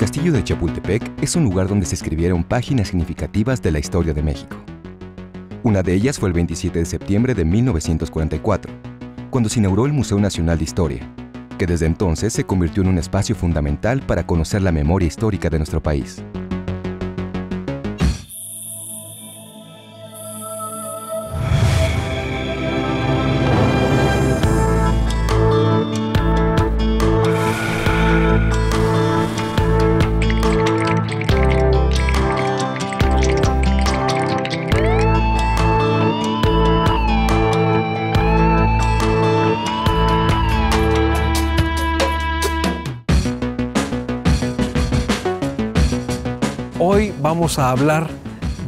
El Castillo de Chapultepec es un lugar donde se escribieron páginas significativas de la historia de México. Una de ellas fue el 27 de septiembre de 1944, cuando se inauguró el Museo Nacional de Historia, que desde entonces se convirtió en un espacio fundamental para conocer la memoria histórica de nuestro país. Hoy vamos a hablar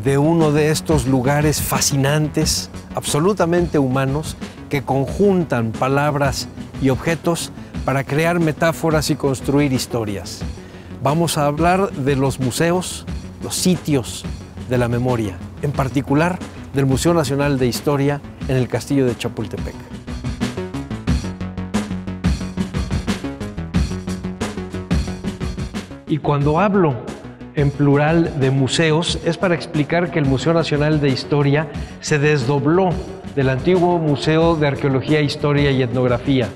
de uno de estos lugares fascinantes, absolutamente humanos, que conjuntan palabras y objetos para crear metáforas y construir historias. Vamos a hablar de los museos, los sitios de la memoria, en particular del Museo Nacional de Historia en el Castillo de Chapultepec. Y cuando hablo en plural de museos, es para explicar que el Museo Nacional de Historia se desdobló del antiguo Museo de Arqueología, Historia y Etnografía.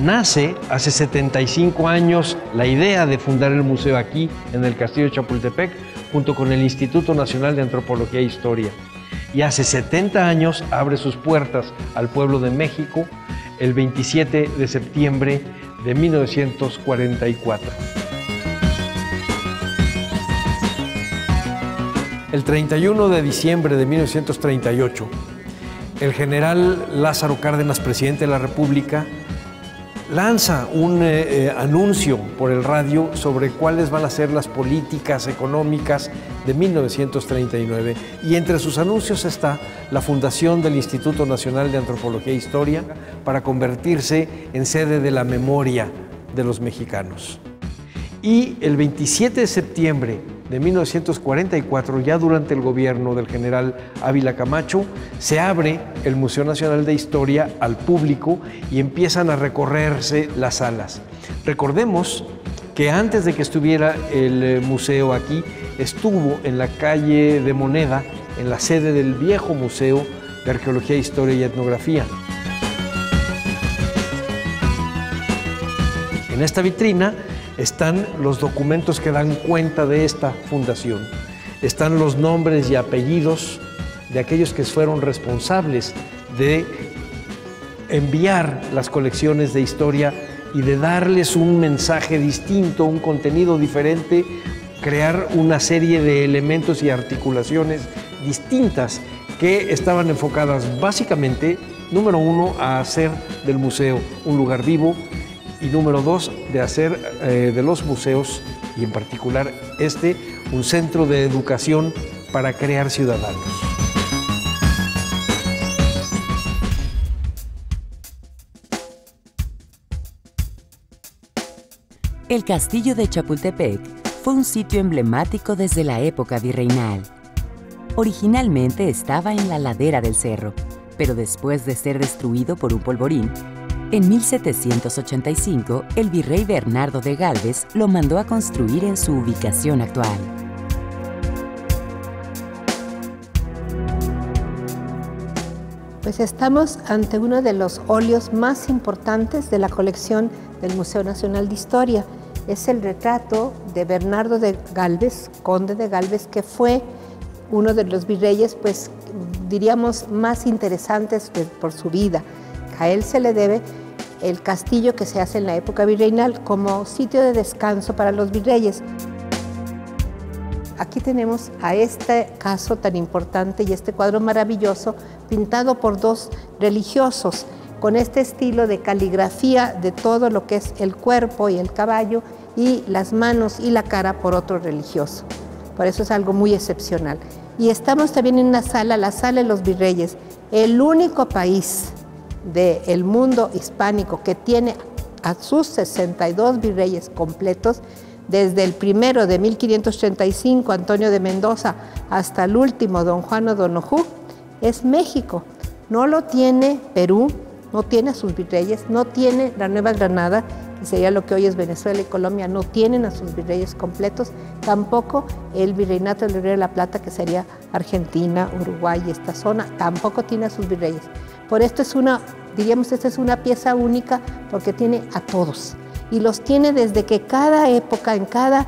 Nace hace 75 años la idea de fundar el museo aquí, en el Castillo de Chapultepec, junto con el Instituto Nacional de Antropología e Historia. Y hace 70 años abre sus puertas al pueblo de México el 27 de septiembre de 1944. El 31 de diciembre de 1938, el general Lázaro Cárdenas, presidente de la República, lanza un anuncio por el radio sobre cuáles van a ser las políticas económicas de 1939. Y entre sus anuncios está la fundación del Instituto Nacional de Antropología e Historia para convertirse en sede de la memoria de los mexicanos. Y el 27 de septiembre de 1944, ya durante el gobierno del general Ávila Camacho, se abre el Museo Nacional de Historia al público y empiezan a recorrerse las salas. Recordemos que antes de que estuviera el museo aquí, estuvo en la calle de Moneda, en la sede del viejo Museo de Arqueología, Historia y Etnografía. En esta vitrina están los documentos que dan cuenta de esta fundación. Están los nombres y apellidos de aquellos que fueron responsables de enviar las colecciones de historia y de darles un mensaje distinto, un contenido diferente, crear una serie de elementos y articulaciones distintas que estaban enfocadas básicamente, número uno, a hacer del museo un lugar vivo, y número dos, de hacer de los museos, y en particular este, un centro de educación para crear ciudadanos. El Castillo de Chapultepec fue un sitio emblemático desde la época virreinal. Originalmente estaba en la ladera del cerro, pero después de ser destruido por un polvorín, en 1785, el virrey Bernardo de Gálvez lo mandó a construir en su ubicación actual. Pues estamos ante uno de los óleos más importantes de la colección del Museo Nacional de Historia. Es el retrato de Bernardo de Gálvez, conde de Gálvez, que fue uno de los virreyes, pues diríamos, más interesantes por su vida. A él se le debe el castillo que se hace en la época virreinal como sitio de descanso para los virreyes. Aquí tenemos a este caso tan importante y este cuadro maravilloso pintado por dos religiosos con este estilo de caligrafía de todo lo que es el cuerpo y el caballo y las manos y la cara por otro religioso. Por eso es algo muy excepcional. Y estamos también en una sala, la Sala de los Virreyes, el único país del mundo hispánico que tiene a sus 62 virreyes completos, desde el primero de 1535, Antonio de Mendoza, hasta el último, don Juan O'Donojú, es México. No lo tiene Perú, no tiene a sus virreyes, no tiene la Nueva Granada, que sería lo que hoy es Venezuela y Colombia, no tienen a sus virreyes completos, tampoco el virreinato del Río de la Plata, que sería Argentina, Uruguay y esta zona, tampoco tiene a sus virreyes. Por esto es una, diríamos, esta es una pieza única porque tiene a todos y los tiene desde que cada época, en cada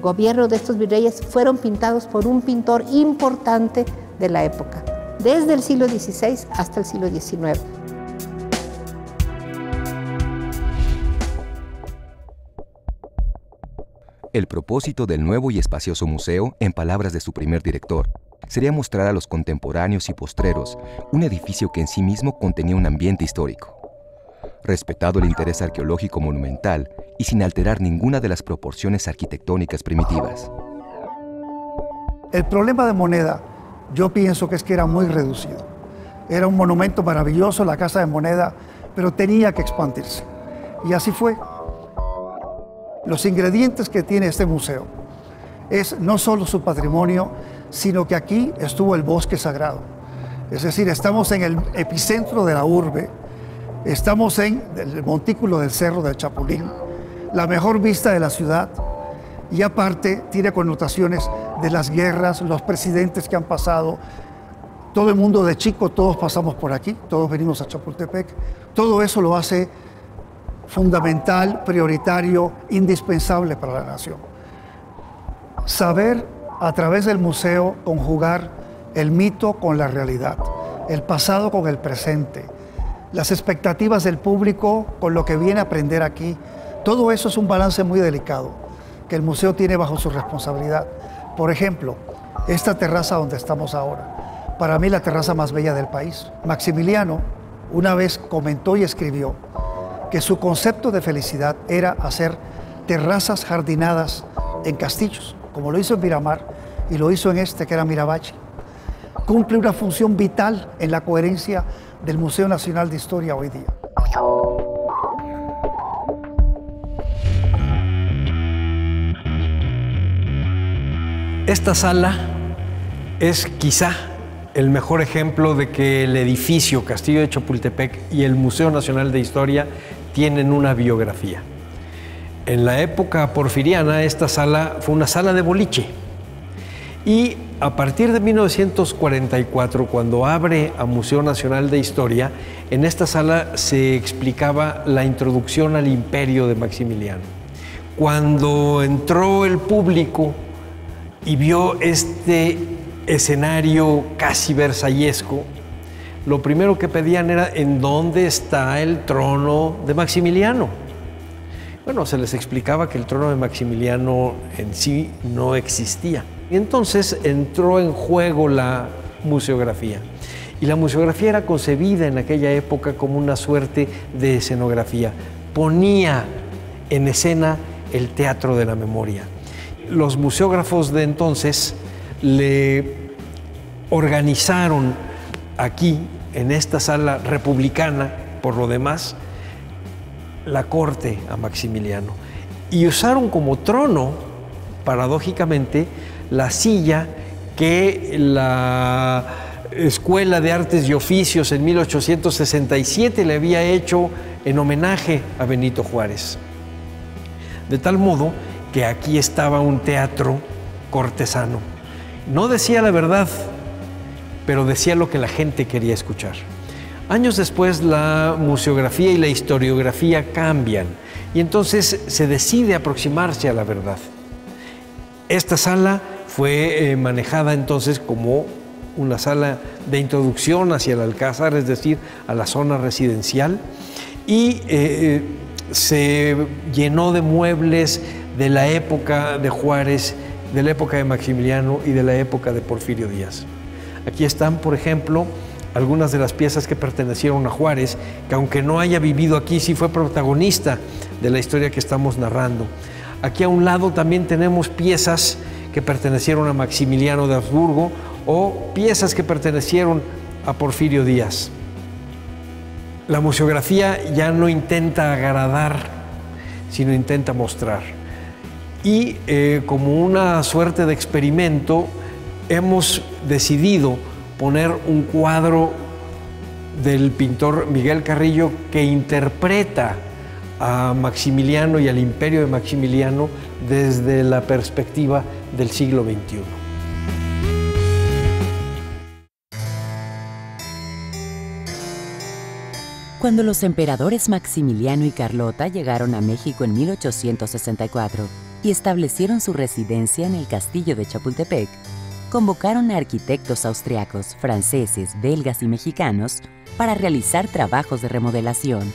gobierno de estos virreyes fueron pintados por un pintor importante de la época, desde el siglo XVI hasta el siglo XIX. El propósito del nuevo y espacioso museo, en palabras de su primer director, sería mostrar a los contemporáneos y postreros un edificio que en sí mismo contenía un ambiente histórico. Respetado el interés arqueológico monumental y sin alterar ninguna de las proporciones arquitectónicas primitivas. El problema de Moneda, yo pienso que es que era muy reducido. Era un monumento maravilloso, la Casa de Moneda, pero tenía que expandirse. Y así fue. Los ingredientes que tiene este museo es no solo su patrimonio, sino que aquí estuvo el bosque sagrado. Es decir, estamos en el epicentro de la urbe, estamos en el montículo del Cerro del Chapulín, la mejor vista de la ciudad, y aparte tiene connotaciones de las guerras, los presidentes que han pasado. Todo el mundo de chico, todos pasamos por aquí, todos venimos a Chapultepec. Todo eso lo hace fundamental, prioritario, indispensable para la nación. Saber, a través del museo, conjugar el mito con la realidad, el pasado con el presente, las expectativas del público con lo que viene a aprender aquí. Todo eso es un balance muy delicado que el museo tiene bajo su responsabilidad. Por ejemplo, esta terraza donde estamos ahora, para mí la terraza más bella del país. Maximiliano una vez comentó y escribió que su concepto de felicidad era hacer terrazas jardinadas en castillos, como lo hizo en Miramar y lo hizo en este, que era Miravalle. Cumple una función vital en la coherencia del Museo Nacional de Historia hoy día. Esta sala es quizá el mejor ejemplo de que el edificio Castillo de Chapultepec y el Museo Nacional de Historia tienen una biografía. En la época porfiriana, esta sala fue una sala de boliche. Y a partir de 1944, cuando abre a Museo Nacional de Historia, en esta sala se explicaba la introducción al imperio de Maximiliano. Cuando entró el público y vio este escenario casi versallesco, lo primero que pedían era ¿en dónde está el trono de Maximiliano? Bueno, se les explicaba que el trono de Maximiliano en sí no existía. Y entonces entró en juego la museografía. Y la museografía era concebida en aquella época como una suerte de escenografía. Ponía en escena el teatro de la memoria. Los museógrafos de entonces le organizaron aquí, en esta sala republicana, por lo demás, la corte a Maximiliano. Y usaron como trono, paradójicamente, la silla que la Escuela de Artes y Oficios en 1867 le había hecho en homenaje a Benito Juárez. De tal modo que aquí estaba un teatro cortesano. No decía la verdad, pero decía lo que la gente quería escuchar. Años después, la museografía y la historiografía cambian y entonces se decide aproximarse a la verdad. Esta sala fue manejada entonces como una sala de introducción hacia el Alcázar, es decir, a la zona residencial, y se llenó de muebles de la época de Juárez, de la época de Maximiliano y de la época de Porfirio Díaz. Aquí están, por ejemplo, algunas de las piezas que pertenecieron a Juárez, que aunque no haya vivido aquí, sí fue protagonista de la historia que estamos narrando. Aquí a un lado también tenemos piezas que pertenecieron a Maximiliano de Habsburgo o piezas que pertenecieron a Porfirio Díaz. La museografía ya no intenta agradar, sino intenta mostrar. Y como una suerte de experimento, hemos decidido poner un cuadro del pintor Miguel Carrillo que interpreta a Maximiliano y al imperio de Maximiliano desde la perspectiva del siglo XXI. Cuando los emperadores Maximiliano y Carlota llegaron a México en 1864 y establecieron su residencia en el Castillo de Chapultepec, convocaron a arquitectos austriacos, franceses, belgas y mexicanos para realizar trabajos de remodelación.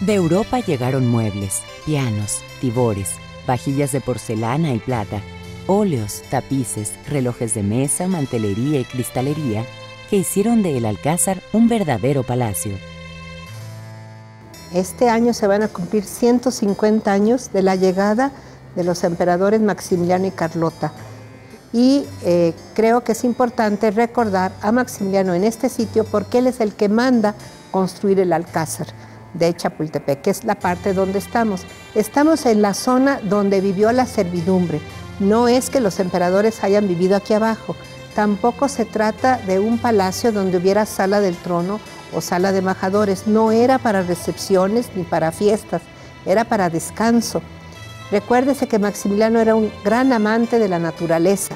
De Europa llegaron muebles, pianos, tibores, vajillas de porcelana y plata, óleos, tapices, relojes de mesa, mantelería y cristalería, que hicieron del Alcázar un verdadero palacio. Este año se van a cumplir 150 años de la llegada de los emperadores Maximiliano y Carlota. Y creo que es importante recordar a Maximiliano en este sitio porque él es el que manda construir el Alcázar de Chapultepec, que es la parte donde estamos. Estamos en la zona donde vivió la servidumbre. No es que los emperadores hayan vivido aquí abajo. Tampoco se trata de un palacio donde hubiera sala del trono o sala de embajadores. No era para recepciones ni para fiestas, era para descanso. Recuérdese que Maximiliano era un gran amante de la naturaleza.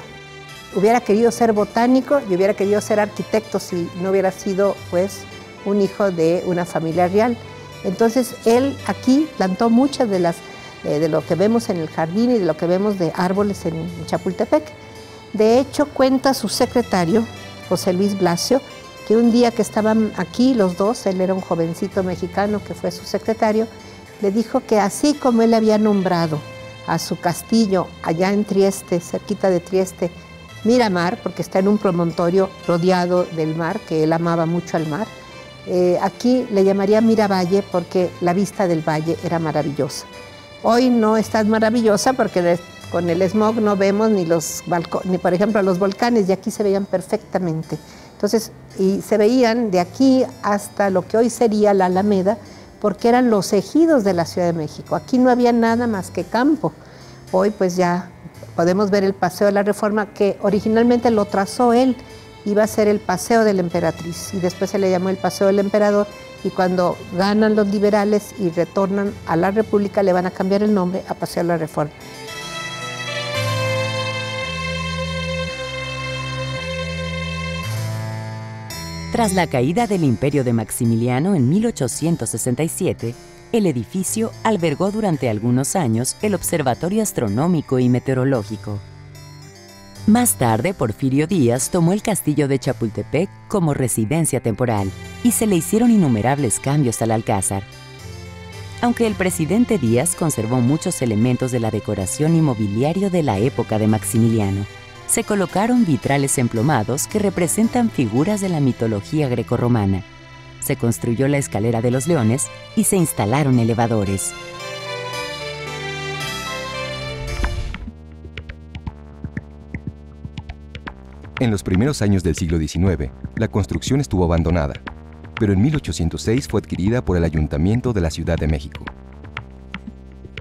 Hubiera querido ser botánico y hubiera querido ser arquitecto si no hubiera sido, pues, un hijo de una familia real. Entonces, él aquí plantó muchas de las de lo que vemos en el jardín y de lo que vemos de árboles en Chapultepec. De hecho, cuenta su secretario, José Luis Blasio, que un día que estaban aquí los dos, él era un jovencito mexicano que fue su secretario, le dijo que así como él había nombrado a su castillo allá en Trieste, cerquita de Trieste, Miramar, porque está en un promontorio rodeado del mar, que él amaba mucho al mar, aquí le llamaría Miravalle porque la vista del valle era maravillosa. Hoy no es tan maravillosa porque con el smog no vemos ni los balcones, ni por ejemplo los volcanes, y aquí se veían perfectamente. Entonces, y se veían de aquí hasta lo que hoy sería la Alameda, porque eran los ejidos de la Ciudad de México. Aquí no había nada más que campo. Hoy pues ya podemos ver el Paseo de la Reforma, que originalmente lo trazó él, iba a ser el Paseo de la Emperatriz, y después se le llamó el Paseo del Emperador, y cuando ganan los liberales y retornan a la República le van a cambiar el nombre a Paseo de la Reforma. Tras la caída del imperio de Maximiliano en 1867, el edificio albergó durante algunos años el Observatorio Astronómico y Meteorológico. Más tarde, Porfirio Díaz tomó el castillo de Chapultepec como residencia temporal y se le hicieron innumerables cambios al Alcázar. Aunque el presidente Díaz conservó muchos elementos de la decoración y mobiliario de la época de Maximiliano, se colocaron vitrales emplomados que representan figuras de la mitología grecorromana. Se construyó la escalera de los leones y se instalaron elevadores. En los primeros años del siglo XIX, la construcción estuvo abandonada, pero en 1806 fue adquirida por el Ayuntamiento de la Ciudad de México.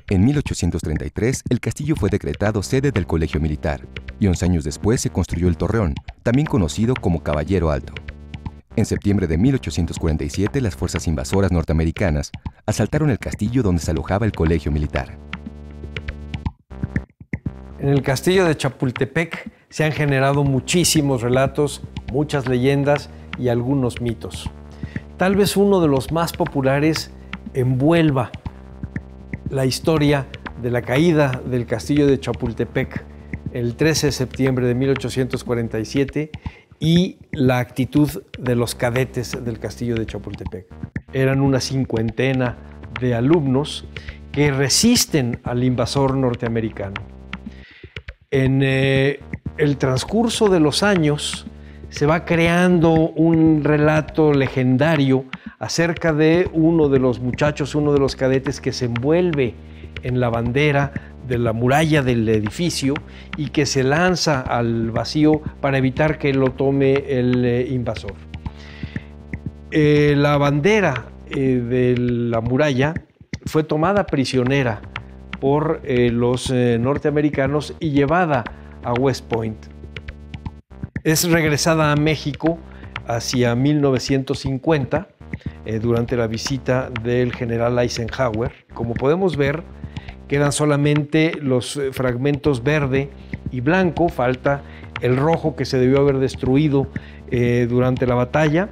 En 1833, el castillo fue decretado sede del Colegio Militar, y 11 años después se construyó el Torreón, también conocido como Caballero Alto. En septiembre de 1847, las fuerzas invasoras norteamericanas asaltaron el castillo donde se alojaba el Colegio Militar. En el castillo de Chapultepec se han generado muchísimos relatos, muchas leyendas y algunos mitos. Tal vez uno de los más populares envuelva la historia de la caída del castillo de Chapultepec el 13 de septiembre de 1847 y la actitud de los cadetes del castillo de Chapultepec. Eran una cincuentena de alumnos que resisten al invasor norteamericano. En el transcurso de los años se va creando un relato legendario acerca de uno de los muchachos, uno de los cadetes que se envuelve en la bandera de la muralla del edificio y que se lanza al vacío para evitar que lo tome el invasor. La bandera de la muralla fue tomada prisionera por los norteamericanos y llevada a West Point. Es regresada a México hacia 1950 durante la visita del general Eisenhower. Como podemos ver, quedan solamente los fragmentos verde y blanco, falta el rojo que se debió haber destruido durante la batalla.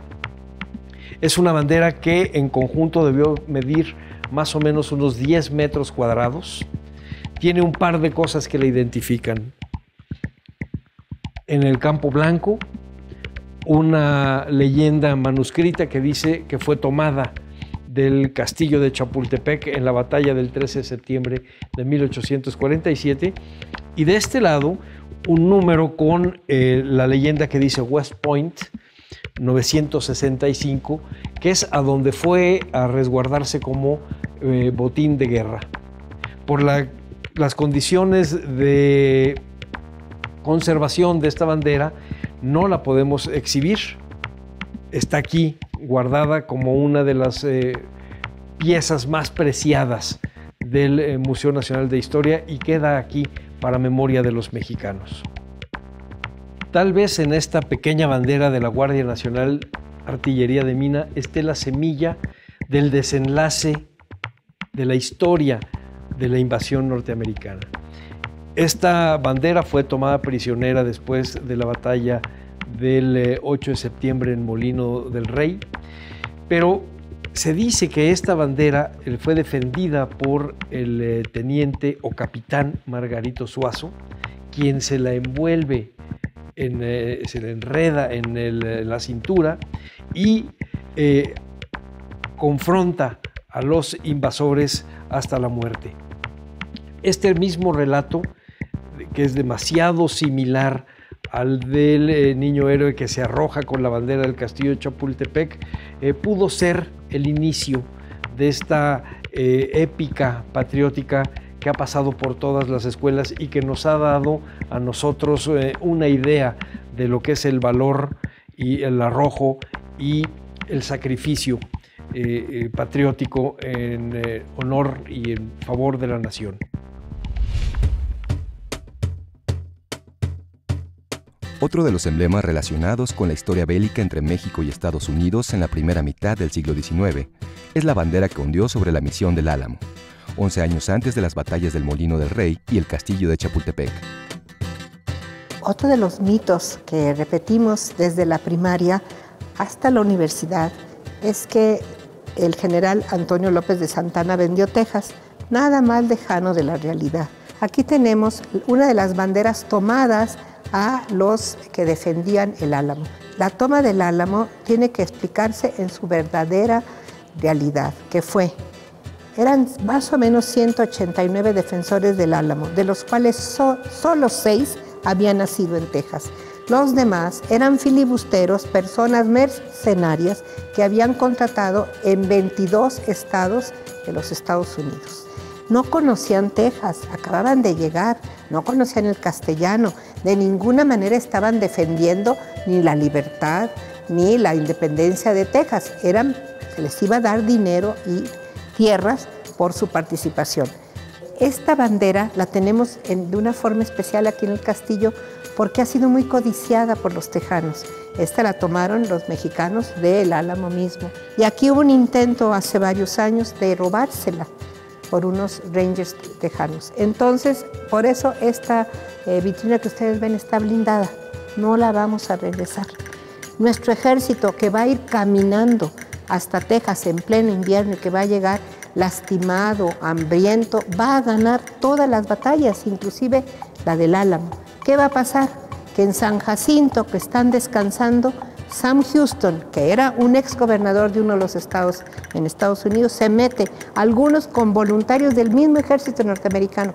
Es una bandera que en conjunto debió medir más o menos unos 10 metros cuadrados. Tiene un par de cosas que la identifican. En el campo blanco, una leyenda manuscrita que dice que fue tomada del Castillo de Chapultepec en la batalla del 13 de septiembre de 1847. Y de este lado, un número con la leyenda que dice West Point 965, que es a donde fue a resguardarse como botín de guerra. Por las condiciones de conservación de esta bandera, no la podemos exhibir. Está aquí guardada como una de las piezas más preciadas del Museo Nacional de Historia y queda aquí para memoria de los mexicanos. Tal vez en esta pequeña bandera de la Guardia Nacional Artillería de Mina esté la semilla del desenlace de la historia de la invasión norteamericana. Esta bandera fue tomada prisionera después de la batalla del 8 de septiembre en Molino del Rey, pero se dice que esta bandera fue defendida por el teniente o capitán Margarito Suazo, quien se la envuelve, se la enreda en la cintura y confronta a los invasores hasta la muerte. Este mismo relato, que es demasiado similar al del niño héroe que se arroja con la bandera del Castillo de Chapultepec, pudo ser el inicio de esta épica patriótica que ha pasado por todas las escuelas y que nos ha dado a nosotros una idea de lo que es el valor y el arrojo y el sacrificio patriótico en honor y en favor de la nación. Otro de los emblemas relacionados con la historia bélica entre México y Estados Unidos en la primera mitad del siglo XIX es la bandera que ondeó sobre la misión del Álamo, 11 años antes de las batallas del Molino del Rey y el Castillo de Chapultepec. Otro de los mitos que repetimos desde la primaria hasta la universidad es que el general Antonio López de Santana vendió Texas, nada más lejano de la realidad. Aquí tenemos una de las banderas tomadas a los que defendían el Álamo. La toma del Álamo tiene que explicarse en su verdadera realidad, que fue. Eran más o menos 189 defensores del Álamo, de los cuales solo 6 habían nacido en Texas. Los demás eran filibusteros, personas mercenarias que habían contratado en 22 estados de los Estados Unidos. No conocían Texas, acababan de llegar, no conocían el castellano, de ninguna manera estaban defendiendo ni la libertad ni la independencia de Texas. Se les iba a dar dinero y tierras por su participación. Esta bandera la tenemos de una forma especial aquí en el castillo porque ha sido muy codiciada por los tejanos. Esta la tomaron los mexicanos del Álamo mismo. Y aquí hubo un intento hace varios años de robársela por unos rangers tejanos. Entonces, por eso esta vitrina que ustedes ven está blindada. No la vamos a regresar. Nuestro ejército que va a ir caminando hasta Texas en pleno invierno y que va a llegar lastimado, hambriento, va a ganar todas las batallas, inclusive la del Álamo. ¿Qué va a pasar? Que en San Jacinto, que están descansando, Sam Houston, que era un exgobernador de uno de los estados en Estados Unidos, se mete, algunos con voluntarios del mismo ejército norteamericano,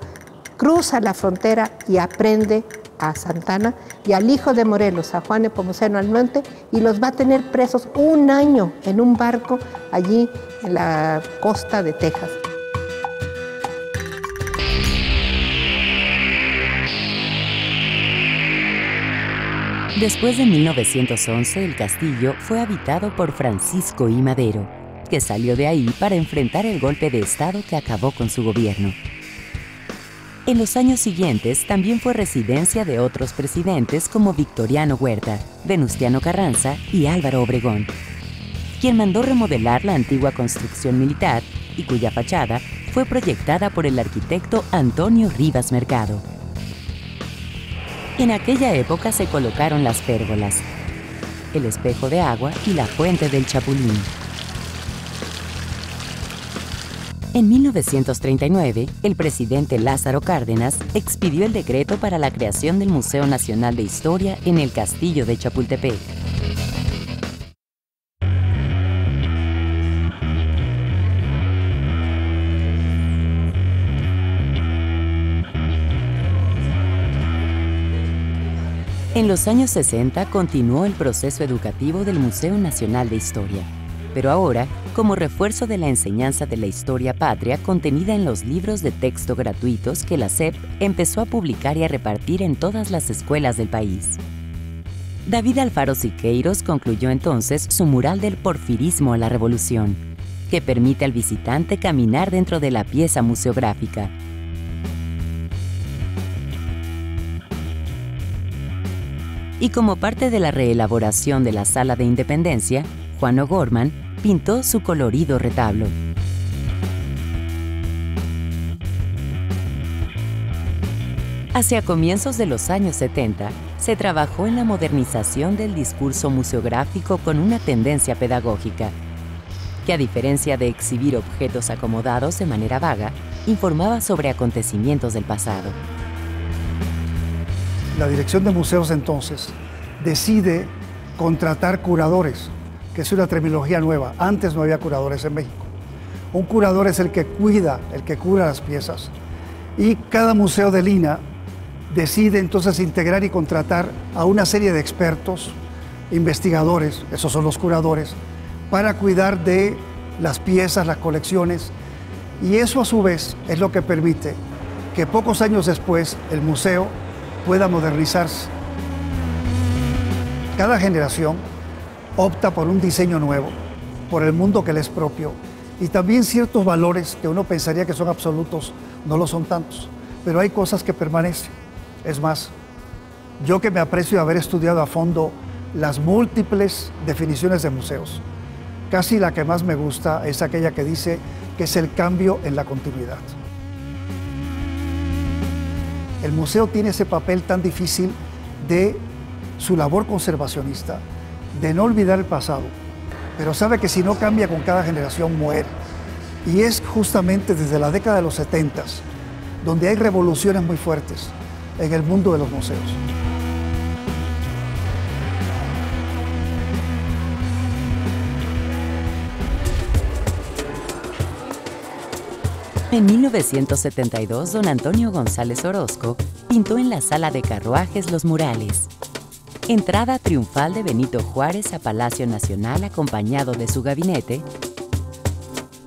cruza la frontera y aprende a Santana y al hijo de Morelos, a Juan Nepomuceno Almonte, y los va a tener presos un año en un barco allí en la costa de Texas. Después de 1911, el castillo fue habitado por Francisco I. Madero, que salió de ahí para enfrentar el golpe de Estado que acabó con su gobierno. En los años siguientes, también fue residencia de otros presidentes como Victoriano Huerta, Venustiano Carranza y Álvaro Obregón, quien mandó remodelar la antigua construcción militar y cuya fachada fue proyectada por el arquitecto Antonio Rivas Mercado. En aquella época se colocaron las pérgolas, el espejo de agua y la fuente del Chapulín. En 1939, el presidente Lázaro Cárdenas expidió el decreto para la creación del Museo Nacional de Historia en el Castillo de Chapultepec. En los años 60 continuó el proceso educativo del Museo Nacional de Historia, pero ahora como refuerzo de la enseñanza de la historia patria contenida en los libros de texto gratuitos que la SEP empezó a publicar y a repartir en todas las escuelas del país. David Alfaro Siqueiros concluyó entonces su mural del porfirismo a la revolución, que permite al visitante caminar dentro de la pieza museográfica. Y como parte de la reelaboración de la Sala de Independencia, Juan O'Gorman pintó su colorido retablo. Hacia comienzos de los años 70, se trabajó en la modernización del discurso museográfico con una tendencia pedagógica, que a diferencia de exhibir objetos acomodados de manera vaga, informaba sobre acontecimientos del pasado. La dirección de museos entonces decide contratar curadores, que es una terminología nueva. Antes no había curadores en México. Un curador es el que cura las piezas. Y cada museo de Lina decide entonces integrar y contratar a una serie de expertos, investigadores, esos son los curadores, para cuidar de las piezas, las colecciones. Y eso a su vez es lo que permite que pocos años después el museo pueda modernizarse. Cada generación opta por un diseño nuevo, por el mundo que le es propio, y también ciertos valores que uno pensaría que son absolutos, no lo son tantos, pero hay cosas que permanecen. Es más, yo que me aprecio de haber estudiado a fondo las múltiples definiciones de museos, casi la que más me gusta es aquella que dice que es el cambio en la continuidad. El museo tiene ese papel tan difícil de su labor conservacionista, de no olvidar el pasado, pero sabe que si no cambia con cada generación muere. Y es justamente desde la década de los 70s donde hay revoluciones muy fuertes en el mundo de los museos. En 1972, don Antonio González Orozco pintó en la sala de carruajes los murales. Entrada triunfal de Benito Juárez a Palacio Nacional acompañado de su gabinete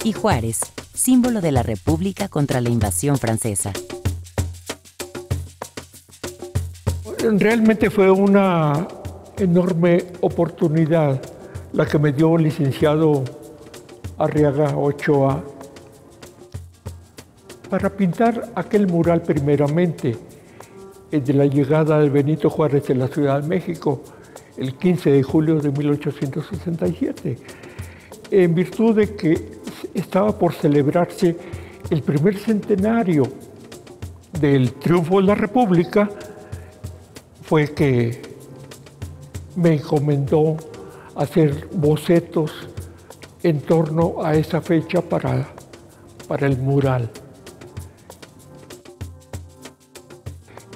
y Juárez, símbolo de la República contra la invasión francesa. Realmente fue una enorme oportunidad la que me dio el licenciado Arriaga Ochoa para pintar aquel mural primeramente, el de la llegada de Benito Juárez de la Ciudad de México, el 15 de julio de 1867, en virtud de que estaba por celebrarse el primer centenario del triunfo de la República, fue que me encomendó hacer bocetos en torno a esa fecha para el mural.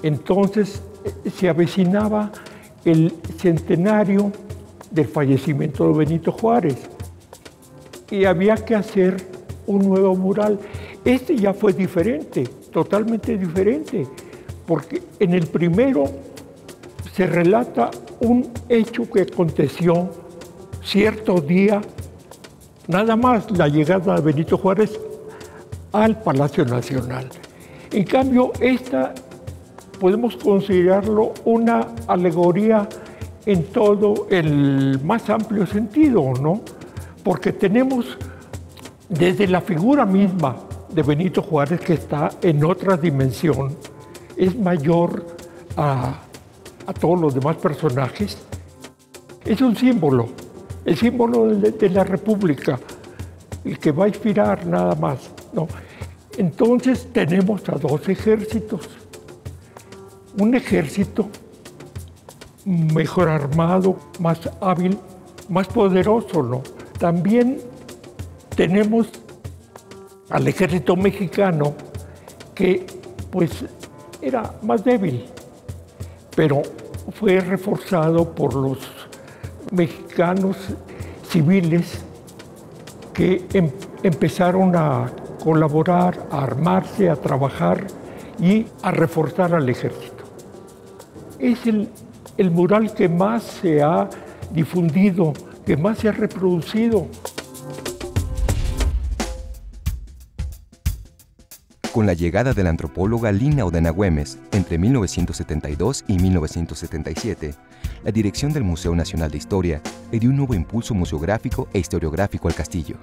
Entonces se avecinaba el centenario del fallecimiento de Benito Juárez y había que hacer un nuevo mural. Este ya fue diferente, totalmente diferente, porque en el primero se relata un hecho que aconteció cierto día, nada más la llegada de Benito Juárez al Palacio Nacional. En cambio, esta podemos considerarlo una alegoría en todo el más amplio sentido, ¿no? Porque tenemos desde la figura misma de Benito Juárez, que está en otra dimensión, es mayor a todos los demás personajes. Es un símbolo, el símbolo de la República, el que va a inspirar nada más, ¿no? Entonces tenemos a dos ejércitos, un ejército mejor armado, más hábil, más poderoso, ¿no? También tenemos al ejército mexicano, que pues era más débil, pero fue reforzado por los mexicanos civiles que empezaron a colaborar, a armarse, a trabajar y a reforzar al ejército. Es el mural que más se ha difundido, que más se ha reproducido. Con la llegada de la antropóloga Lina Odena Güemes entre 1972 y 1977, la dirección del Museo Nacional de Historia le dio un nuevo impulso museográfico e historiográfico al castillo.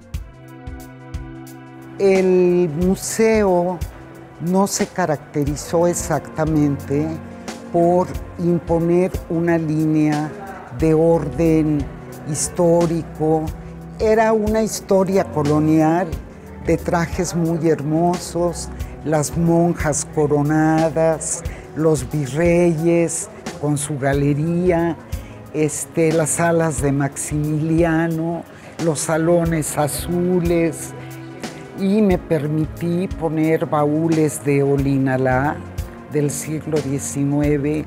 El museo no se caracterizó exactamente por imponer una línea de orden histórico. Era una historia colonial de trajes muy hermosos, las monjas coronadas, los virreyes con su galería, las salas de Maximiliano, los salones azules, y me permití poner baúles de olinalá del siglo XIX,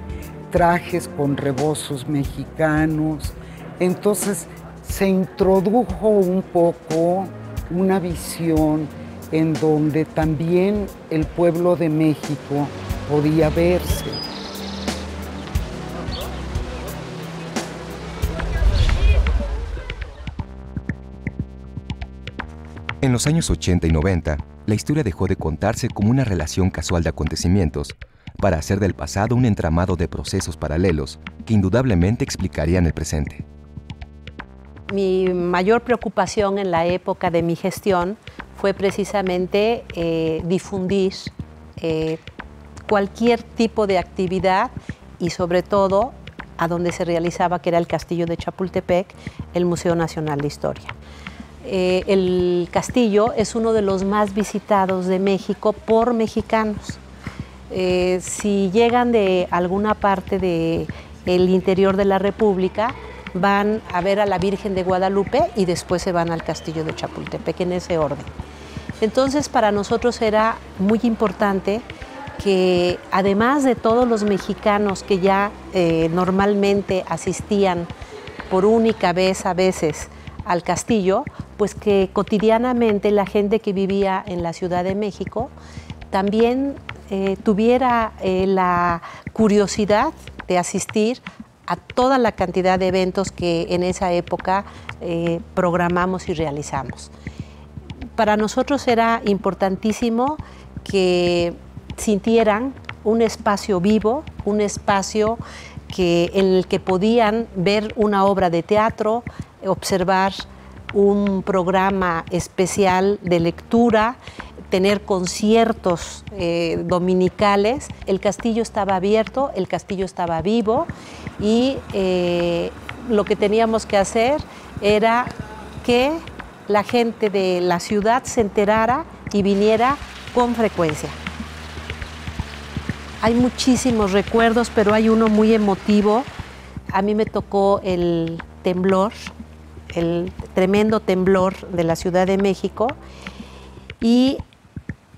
trajes con rebozos mexicanos. Entonces se introdujo un poco una visión en donde también el pueblo de México podía verse. En los años 80 y 90, la historia dejó de contarse como una relación casual de acontecimientos para hacer del pasado un entramado de procesos paralelos que indudablemente explicarían el presente. Mi mayor preocupación en la época de mi gestión fue precisamente difundir cualquier tipo de actividad y sobre todo a donde se realizaba, que era el Castillo de Chapultepec, el Museo Nacional de Historia. El castillo es uno de los más visitados de México por mexicanos. Si llegan de alguna parte del interior de la República, van a ver a la Virgen de Guadalupe y después se van al Castillo de Chapultepec, en ese orden. Entonces, para nosotros era muy importante que, además de todos los mexicanos que ya normalmente asistían por única vez a veces al castillo, pues que cotidianamente la gente que vivía en la Ciudad de México también tuviera la curiosidad de asistir a toda la cantidad de eventos que en esa época programamos y realizamos. Para nosotros era importantísimo que sintieran un espacio vivo, un espacio en el que podían ver una obra de teatro, observar un programa especial de lectura, tener conciertos dominicales. El castillo estaba abierto, el castillo estaba vivo y lo que teníamos que hacer era que la gente de la ciudad se enterara y viniera con frecuencia. Hay muchísimos recuerdos, pero hay uno muy emotivo. A mí me tocó el temblor, el tremendo temblor de la Ciudad de México, y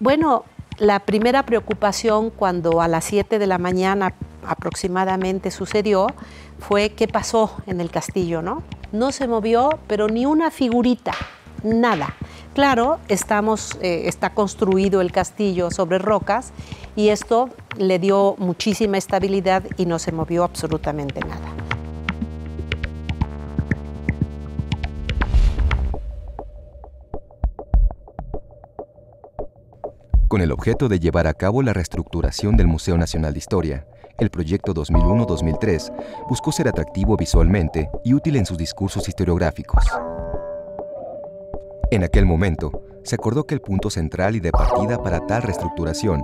bueno, la primera preocupación cuando a las 7 de la mañana aproximadamente sucedió fue qué pasó en el castillo, ¿no? No se movió, pero ni una figurita, nada. Claro, está construido el castillo sobre rocas y esto le dio muchísima estabilidad y no se movió absolutamente nada. Con el objeto de llevar a cabo la reestructuración del Museo Nacional de Historia, el proyecto 2001-2003 buscó ser atractivo visualmente y útil en sus discursos historiográficos. En aquel momento, se acordó que el punto central y de partida para tal reestructuración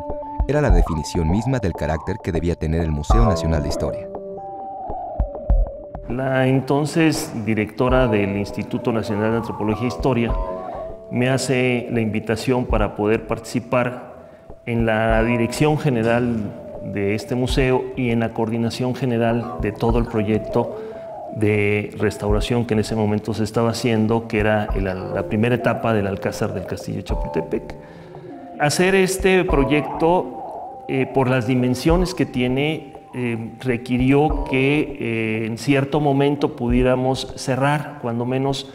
era la definición misma del carácter que debía tener el Museo Nacional de Historia. La entonces directora del Instituto Nacional de Antropología e Historia me hace la invitación para poder participar en la dirección general de este museo y en la coordinación general de todo el proyecto de restauración que en ese momento se estaba haciendo, que era la primera etapa del Alcázar del Castillo de Chapultepec. Hacer este proyecto, por las dimensiones que tiene, requirió que en cierto momento pudiéramos cerrar, cuando menos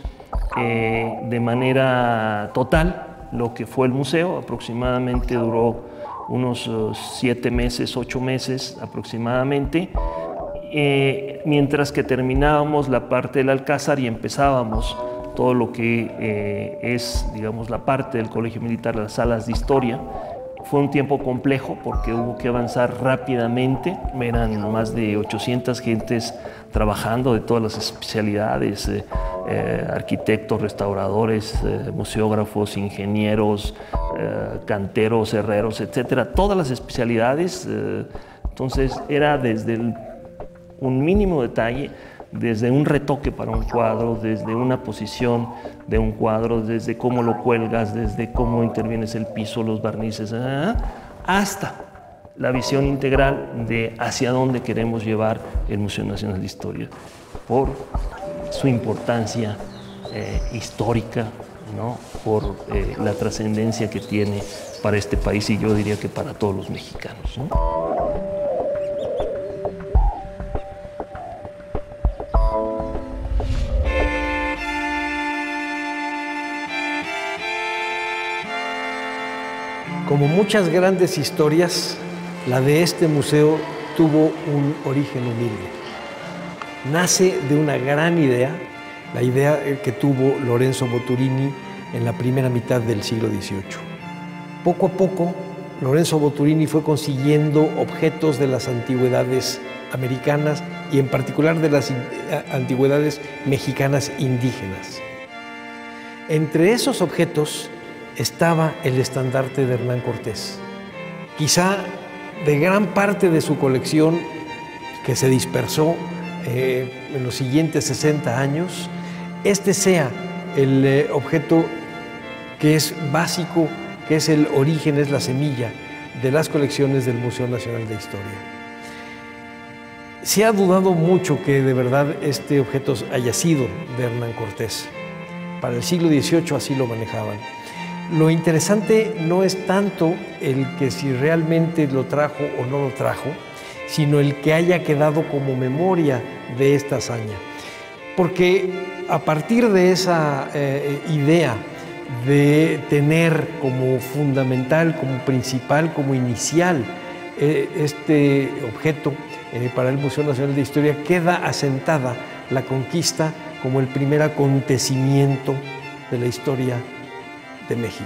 de manera total, lo que fue el museo. Aproximadamente duró unos 7 meses, 8 meses aproximadamente, mientras que terminábamos la parte del Alcázar y empezábamos todo lo que es, digamos, la parte del Colegio Militar, las salas de historia. Fue un tiempo complejo porque hubo que avanzar rápidamente. Eran más de 800 gentes trabajando de todas las especialidades, arquitectos, restauradores, museógrafos, ingenieros, canteros, herreros, etcétera. Todas las especialidades. Entonces era desde un mínimo detalle, desde un retoque para un cuadro, desde una posición de un cuadro, desde cómo lo cuelgas, desde cómo intervienes el piso, los barnices, hasta la visión integral de hacia dónde queremos llevar el Museo Nacional de Historia, por su importancia histórica, ¿no? Por la trascendencia que tiene para este país y yo diría que para todos los mexicanos, ¿no? Como muchas grandes historias, la de este museo tuvo un origen humilde. Nace de una gran idea, la idea que tuvo Lorenzo Boturini en la primera mitad del siglo XVIII. Poco a poco, Lorenzo Boturini fue consiguiendo objetos de las antigüedades americanas y en particular de las antigüedades mexicanas indígenas. Entre esos objetos estaba el estandarte de Hernán Cortés, quizá de gran parte de su colección que se dispersó en los siguientes 60 años. Este sea el objeto que es básico, que es el origen, es la semilla de las colecciones del Museo Nacional de Historia. Se ha dudado mucho que de verdad este objeto haya sido de Hernán Cortés. Para el siglo XVIII así lo manejaban. Lo interesante no es tanto el que si realmente lo trajo o no lo trajo, sino el que haya quedado como memoria de esta hazaña. Porque a partir de esa idea de tener como fundamental, como principal, como inicial este objeto para el Museo Nacional de Historia, queda asentada la conquista como el primer acontecimiento de la historia de México.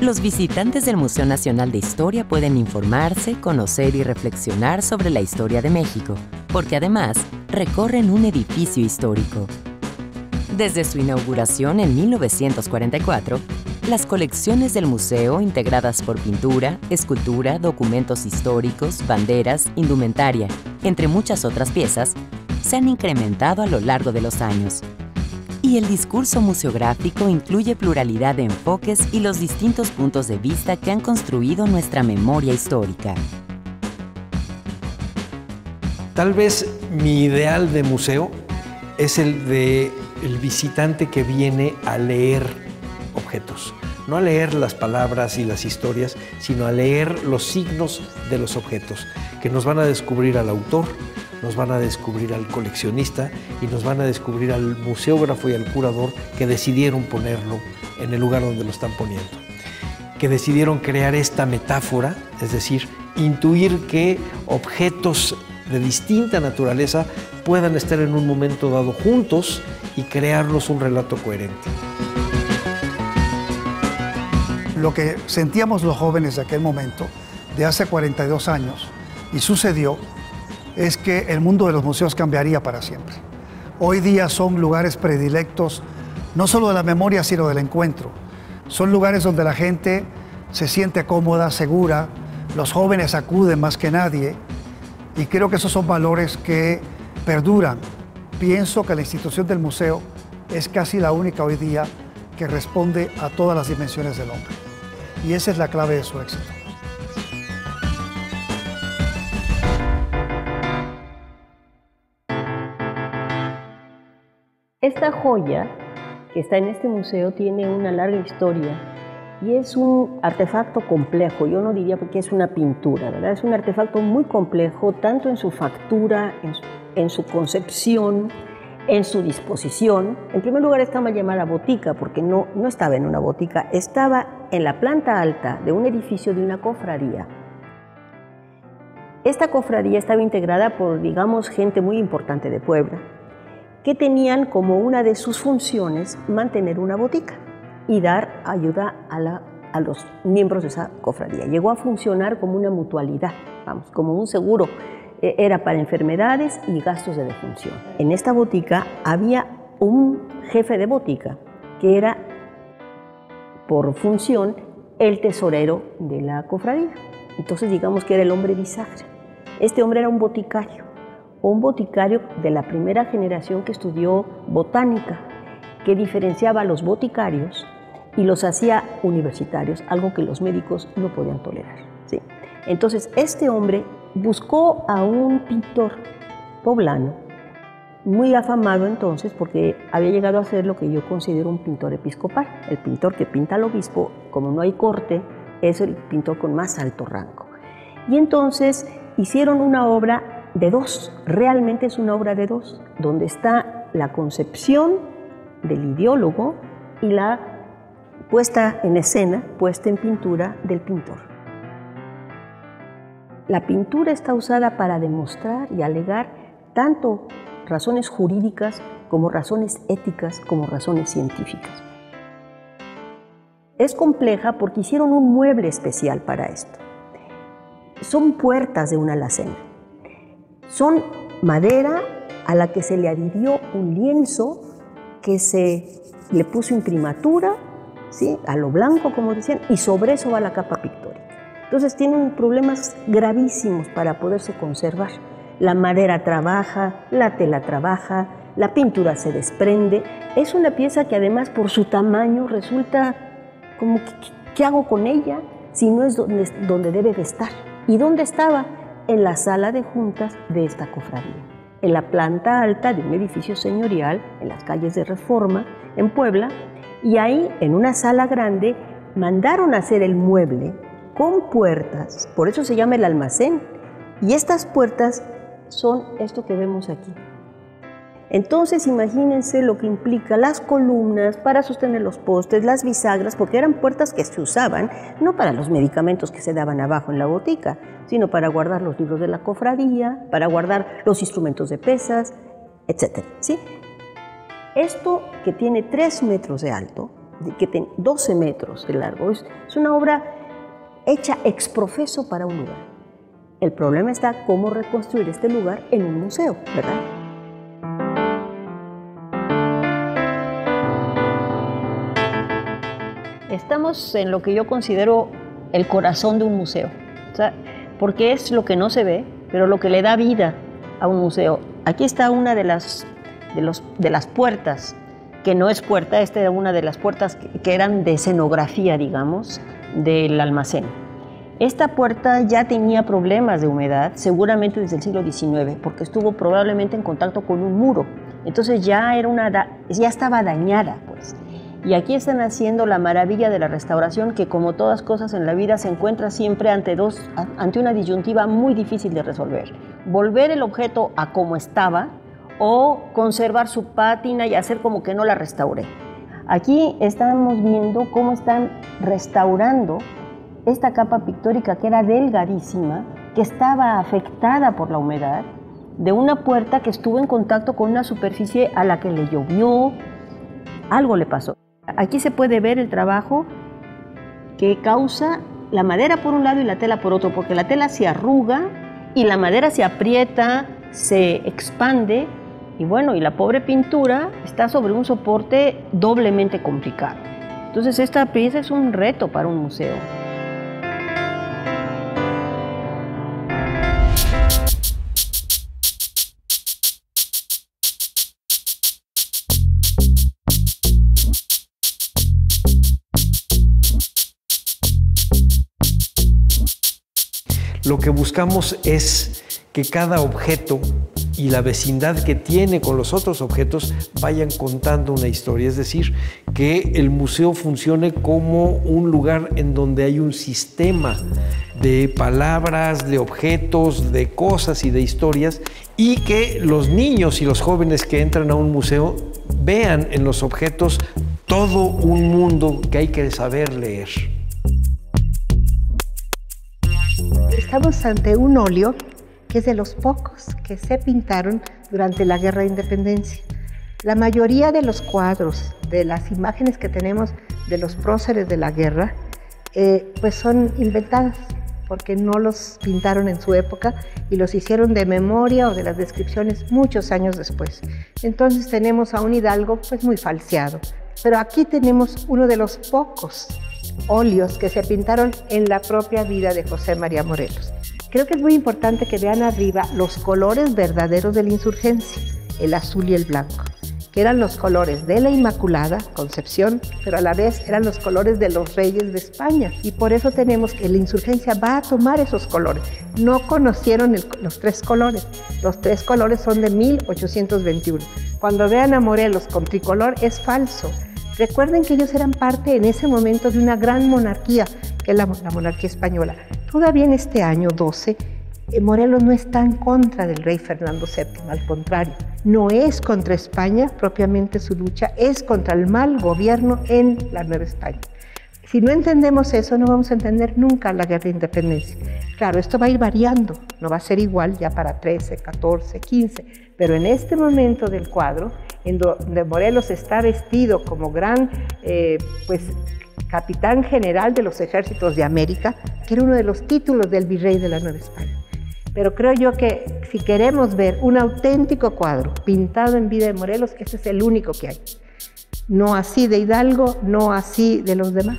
Los visitantes del Museo Nacional de Historia pueden informarse, conocer y reflexionar sobre la historia de México, porque además recorren un edificio histórico. Desde su inauguración en 1944, las colecciones del museo, integradas por pintura, escultura, documentos históricos, banderas, indumentaria, entre muchas otras piezas, se han incrementado a lo largo de los años. Y el discurso museográfico incluye pluralidad de enfoques y los distintos puntos de vista que han construido nuestra memoria histórica. Tal vez mi ideal de museo es el de el visitante que viene a leer objetos. No a leer las palabras y las historias, sino a leer los signos de los objetos, que nos van a descubrir al autor, nos van a descubrir al coleccionista y nos van a descubrir al museógrafo y al curador que decidieron ponerlo en el lugar donde lo están poniendo, que decidieron crear esta metáfora, es decir, intuir que objetos de distinta naturaleza puedan estar en un momento dado juntos y crearnos un relato coherente. Lo que sentíamos los jóvenes de aquel momento, de hace 42 años, y sucedió, es que el mundo de los museos cambiaría para siempre. Hoy día son lugares predilectos no solo de la memoria, sino del encuentro. Son lugares donde la gente se siente cómoda, segura, los jóvenes acuden más que nadie, y creo que esos son valores que perduran. Pienso que la institución del museo es casi la única hoy día que responde a todas las dimensiones del hombre, y esa es la clave de su éxito. Esta joya que está en este museo tiene una larga historia y es un artefacto complejo. Yo no diría porque es una pintura, ¿verdad? Es un artefacto muy complejo, tanto en su factura, en su concepción, en su disposición. En primer lugar, está mal llamada botica porque no estaba en una botica, estaba en la planta alta de un edificio de una cofradía. Esta cofradía estaba integrada por, digamos, gente muy importante de Puebla, que tenían como una de sus funciones mantener una botica y dar ayuda a los miembros de esa cofradía. Llegó a funcionar como una mutualidad, vamos, como un seguro. Era para enfermedades y gastos de defunción. En esta botica había un jefe de botica, que era, por función, el tesorero de la cofradía. Entonces, digamos que era el hombre bisagra. Este hombre era un boticario. Un boticario de la primera generación que estudió botánica, que diferenciaba a los boticarios y los hacía universitarios, algo que los médicos no podían tolerar, ¿sí? Entonces, este hombre buscó a un pintor poblano, muy afamado entonces, porque había llegado a ser lo que yo considero un pintor episcopal, el pintor que pinta al obispo. Como no hay corte, es el pintor con más alto rango. Y entonces hicieron una obra de dos, realmente es una obra de dos, donde está la concepción del ideólogo y la puesta en escena, puesta en pintura del pintor. La pintura está usada para demostrar y alegar tanto razones jurídicas como razones éticas, como razones científicas. Es compleja porque hicieron un mueble especial para esto. Son puertas de una alacena. Son madera a la que se le adhirió un lienzo que se le puso imprimatura, ¿sí?, a lo blanco, como decían, y sobre eso va la capa pictórica. Entonces tienen problemas gravísimos para poderse conservar. La madera trabaja, la tela trabaja, la pintura se desprende. Es una pieza que además por su tamaño resulta como, ¿qué hago con ella si no es donde debe de estar? ¿Y dónde estaba? En la sala de juntas de esta cofradía, en la planta alta de un edificio señorial, en las calles de Reforma, en Puebla, y ahí, en una sala grande, mandaron a hacer el mueble con puertas, por eso se llama el almacén, y estas puertas son esto que vemos aquí. Entonces, imagínense lo que implica las columnas para sostener los postes, las bisagras, porque eran puertas que se usaban no para los medicamentos que se daban abajo en la botica, sino para guardar los libros de la cofradía, para guardar los instrumentos de pesas, etc., ¿sí? Esto que tiene 3 metros de alto, que tiene 12 metros de largo, es una obra hecha exprofeso para un lugar. El problema está cómo reconstruir este lugar en un museo, ¿verdad? Estamos en lo que yo considero el corazón de un museo, o sea, porque es lo que no se ve, pero lo que le da vida a un museo. Aquí está una de las puertas, que no es puerta, esta era una de las puertas que eran de escenografía, digamos, del almacén. Esta puerta ya tenía problemas de humedad, seguramente desde el siglo XIX, porque estuvo probablemente en contacto con un muro. Entonces ya estaba dañada, pues. Y aquí están haciendo la maravilla de la restauración, que como todas cosas en la vida se encuentra siempre ante una disyuntiva muy difícil de resolver. Volver el objeto a como estaba o conservar su pátina y hacer como que no la restauré. Aquí estamos viendo cómo están restaurando esta capa pictórica que era delgadísima, que estaba afectada por la humedad, de una puerta que estuvo en contacto con una superficie a la que le llovió, algo le pasó. Aquí se puede ver el trabajo que causa la madera por un lado y la tela por otro, porque la tela se arruga y la madera se aprieta, se expande Y bueno, y la pobre pintura está sobre un soporte doblemente complicado. Entonces esta pieza es un reto para un museo. Lo que buscamos es que cada objeto y la vecindad que tiene con los otros objetos vayan contando una historia. Es decir, que el museo funcione como un lugar en donde hay un sistema de palabras, de objetos, de cosas y de historias, y que los niños y los jóvenes que entran a un museo vean en los objetos todo un mundo que hay que saber leer. Estamos ante un óleo que es de los pocos que se pintaron durante la Guerra de Independencia. La mayoría de los cuadros, de las imágenes que tenemos de los próceres de la guerra, pues son inventadas porque no los pintaron en su época y los hicieron de memoria o de las descripciones muchos años después. Entonces tenemos a un hidalgo pues muy falseado. Pero aquí tenemos uno de los pocos óleos que se pintaron en la propia vida de José María Morelos. Creo que es muy importante que vean arriba los colores verdaderos de la insurgencia, el azul y el blanco, que eran los colores de la Inmaculada Concepción, pero a la vez eran los colores de los reyes de España. Y por eso tenemos que la insurgencia va a tomar esos colores. No conocieron los tres colores. Los tres colores son de 1821. Cuando vean a Morelos con tricolor, es falso. Recuerden que ellos eran parte en ese momento de una gran monarquía, que es la monarquía española. Todavía en este año 12, Morelos no está en contra del rey Fernando VII, al contrario. No es contra España, propiamente su lucha es contra el mal gobierno en la Nueva España. Si no entendemos eso, no vamos a entender nunca la Guerra de Independencia. Claro, esto va a ir variando, no va a ser igual ya para 13, 14, 15, pero en este momento del cuadro, en donde Morelos está vestido como gran capitán general de los ejércitos de América, que era uno de los títulos del virrey de la Nueva España. Pero creo yo que si queremos ver un auténtico cuadro pintado en vida de Morelos, ese es el único que hay. No así de Hidalgo, no así de los demás.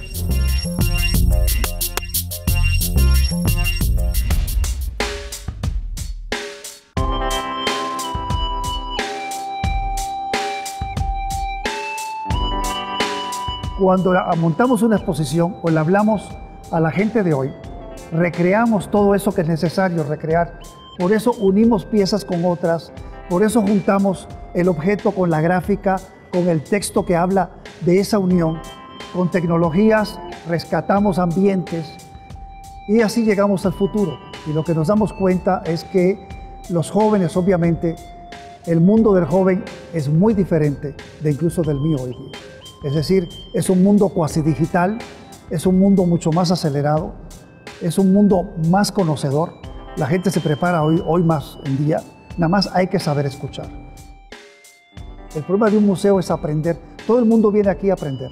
Cuando montamos una exposición o le hablamos a la gente de hoy, recreamos todo eso que es necesario recrear. Por eso unimos piezas con otras, por eso juntamos el objeto con la gráfica, con el texto que habla de esa unión. Con tecnologías rescatamos ambientes y así llegamos al futuro. Y lo que nos damos cuenta es que los jóvenes, obviamente, el mundo del joven es muy diferente de incluso del mío hoy día. Es decir, es un mundo cuasi digital, es un mundo mucho más acelerado, es un mundo más conocedor. La gente se prepara hoy más en día, nada más hay que saber escuchar. El problema de un museo es aprender. Todo el mundo viene aquí a aprender.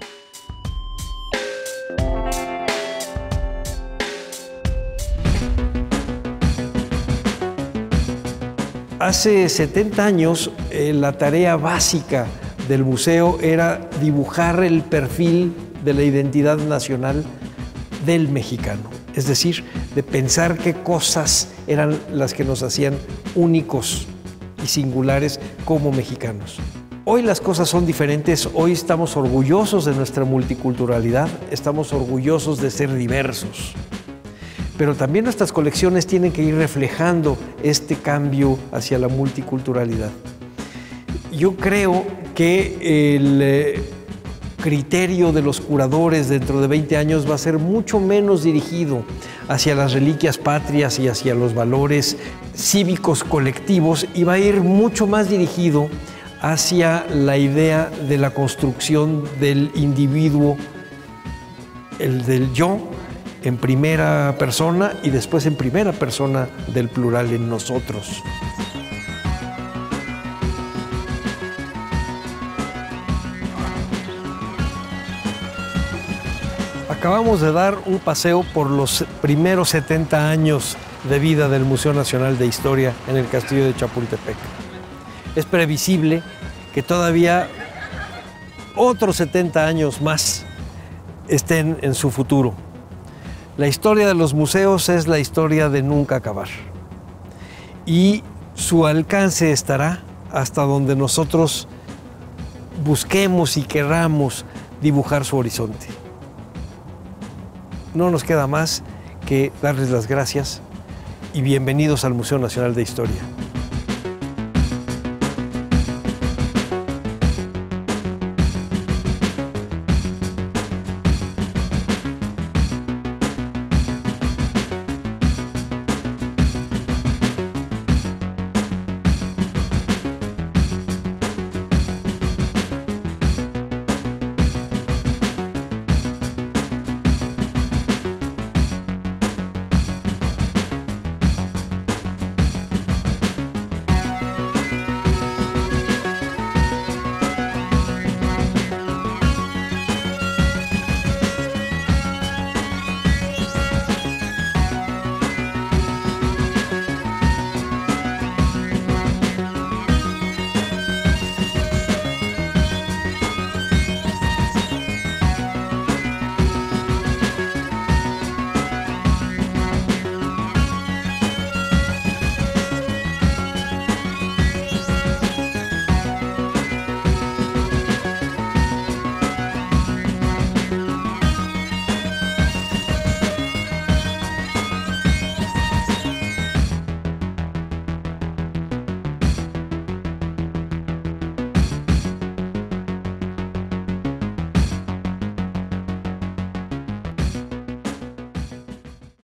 Hace 70 años, la tarea básica del museo era dibujar el perfil de la identidad nacional del mexicano. Es decir, de pensar qué cosas eran las que nos hacían únicos y singulares como mexicanos. Hoy las cosas son diferentes, hoy estamos orgullosos de nuestra multiculturalidad, estamos orgullosos de ser diversos. Pero también nuestras colecciones tienen que ir reflejando este cambio hacia la multiculturalidad. Yo creo que el criterio de los curadores dentro de 20 años va a ser mucho menos dirigido hacia las reliquias patrias y hacia los valores cívicos colectivos y va a ir mucho más dirigido hacia la idea de la construcción del individuo, el del yo, en primera persona y después en primera persona del plural en nosotros. Acabamos de dar un paseo por los primeros 70 años de vida del Museo Nacional de Historia en el Castillo de Chapultepec. es previsible que todavía otros 70 años más estén en su futuro. La historia de los museos es la historia de nunca acabar. Y su alcance estará hasta donde nosotros busquemos y querramos dibujar su horizonte. No nos queda más que darles las gracias y bienvenidos al Museo Nacional de Historia.